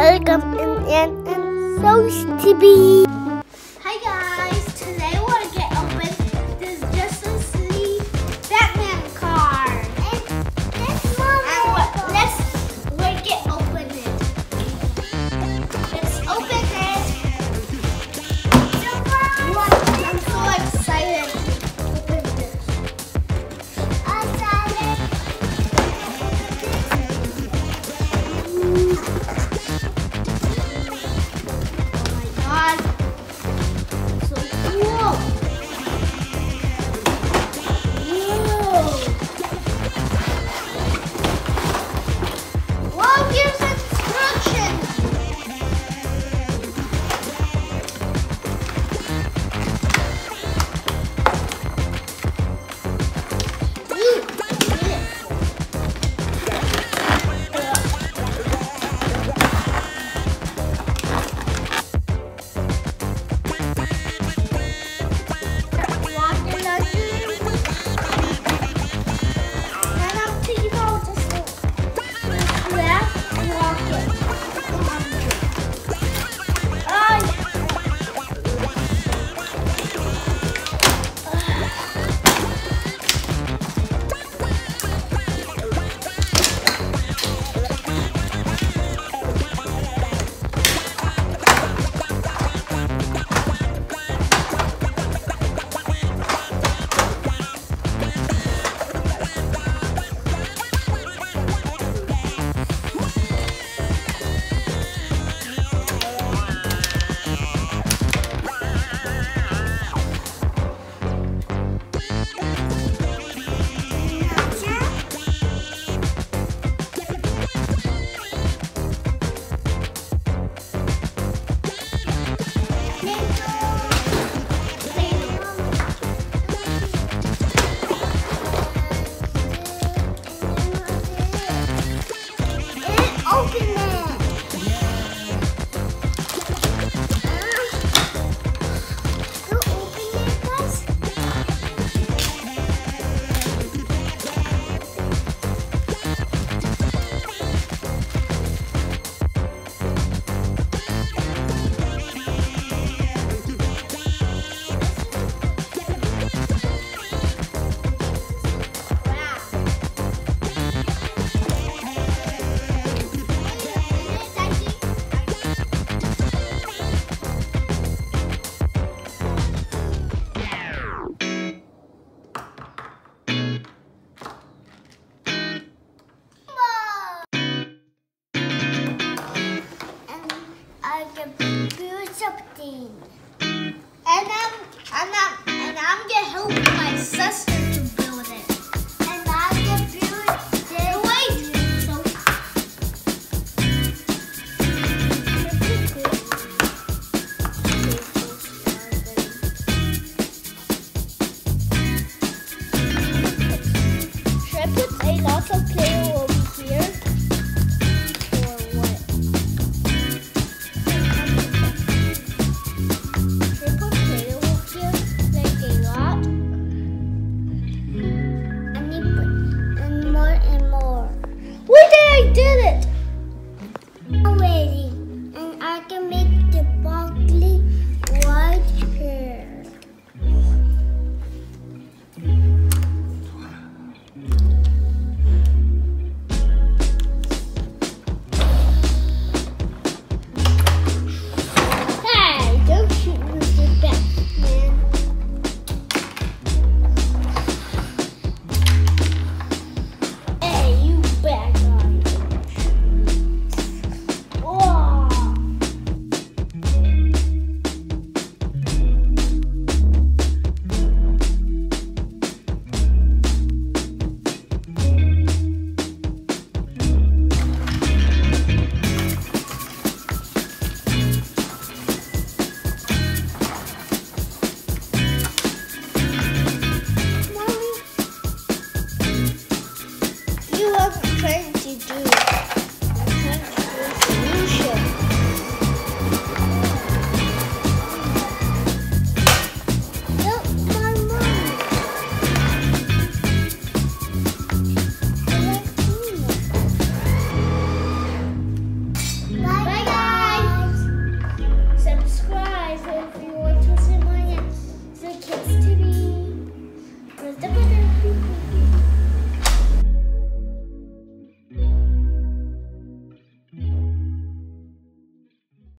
Welcome and Sauce TV. Hi guys, today I want to get open this Justice League Batman card. Let's get open it. Let's open it. Surprise! I'm so excited to open this. And I'm gonna help my sister to build it. And I'm gonna build it. Wait! So triplets, a lot of play.